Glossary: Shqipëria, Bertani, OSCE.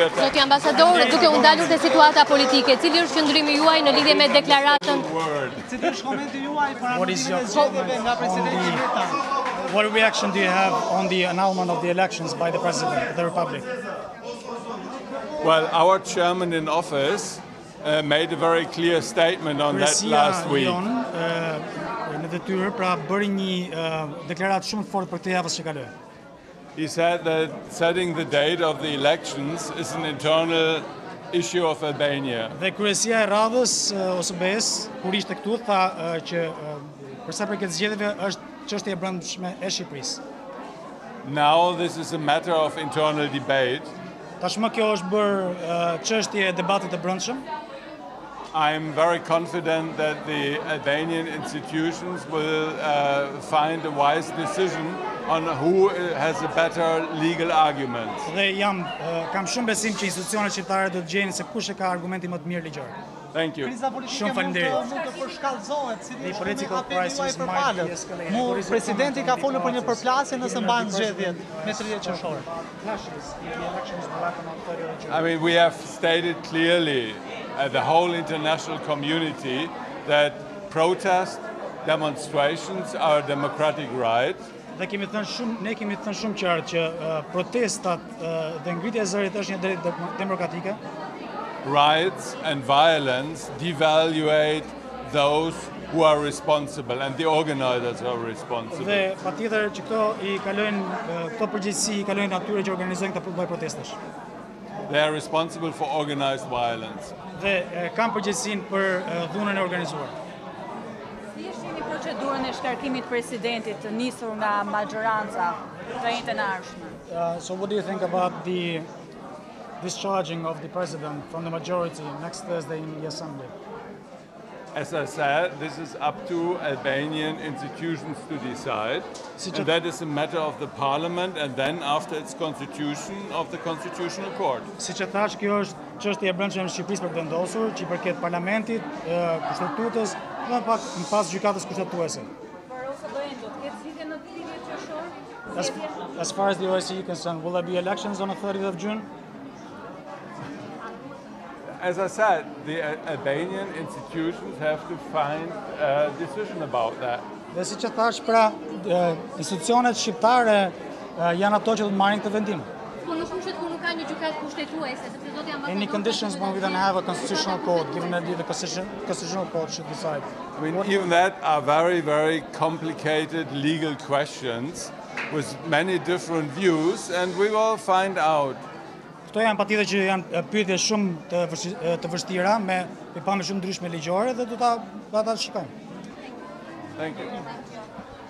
Zoti ambasador, duke u ndalur te situata politike, cili është qëndrimi juaj në lidhje me deklaratën? Cili është komenti juaj për anullimin e zgjedhjeve nga presidenti Bertani? What reaction do you have on the annulment of the elections by the president of the republic? Well, our chairman in office made a very clear statement on that last week. He said that setting the date of the elections is an internal issue of Albania. Dhe kryesia e radhës OSCE-s kur ishte këtu tha që për sa përket zgjedhjeve është çështje e brendshme e Shqipërisë. Now this is a matter of internal debate. Tashmë kjo është bërë çështje e debatit të brendshëm. I'm very confident that the Albanian institutions will find a wise decision on who has a better legal argument. Kam shumë besim që institucionet shqiptare do të gjejnë se kush e ka argumentin më të mirë ligjor. Thank you. Shumë faleminderit. The political crisis might escalate. Presidenti ka folur për një përplasje nëse mban zgjedhjet me 30 qershor. I mean, we have stated clearly the whole international community that protest demonstrations are a democratic right. Ne kemi thënë shumë qartë që protestat dhe ngritja e zërit është një drejtë demokratike. Riots and violence devaluate those who are responsible and the organizers are responsible. Dhe patjetër që këto I kalojnë këto përgjegjësi I kalojnë atyre që organizojnë këta protestash. They are responsible for organized violence. Dhe kanë përgjegjësinë për dhunën e organizuar. Si e shihni procedurën e shkarkimit të presidentit të nisur nga majoranca të njëjtën arshme? So what do you think about the discharging of the president from the majority next Thursday in the assembly? As I said, this is up to Albanian institutions to decide. And that is a matter of the parliament and then after its constitution of the constitutional court. Siç e thash, kjo është çështje e brendshme e Shqipërisë për të vendosur, që I përket parlamentit, kushtetutës, dhe më pas gjykatës kushtetuese. As far as the OSCE is concerned, will there be elections on the 30th of June? As I said, the Albanian institutions have to find a decision about that. Dhe siç e thash, pra, institucionet shqiptare janë ato që do të marrin këtë vendim. Po në fund kur nuk ka një gjykatë kushtetuese, sepse zoti ambasadori. Any conditions when we don't have a constitutional court, given that the constitutional court should decide. I mean, even that are very, very complicated legal questions with many different views, and we will find out. Këto janë patjetër që janë pyetje shumë të vështira me pamje shumë ndryshme ligjore dhe do ta shikojmë. Thank you.